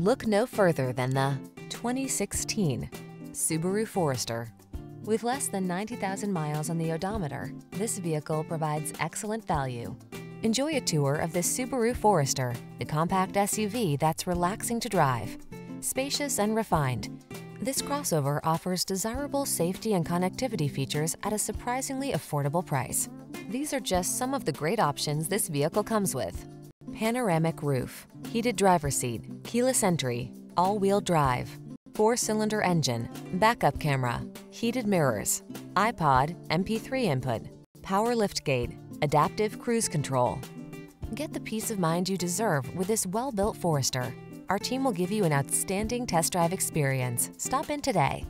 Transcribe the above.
Look no further than the 2016 Subaru Forester. With less than 90,000 miles on the odometer, this vehicle provides excellent value. Enjoy a tour of this Subaru Forester, the compact SUV that's relaxing to drive. Spacious and refined, this crossover offers desirable safety and connectivity features at a surprisingly affordable price. These are just some of the great options this vehicle comes with: panoramic roof, heated driver's seat, keyless entry, all-wheel drive, 4-cylinder engine, backup camera, heated mirrors, iPod, MP3 input, power liftgate, adaptive cruise control. Get the peace of mind you deserve with this well-built Forester. Our team will give you an outstanding test drive experience. Stop in today.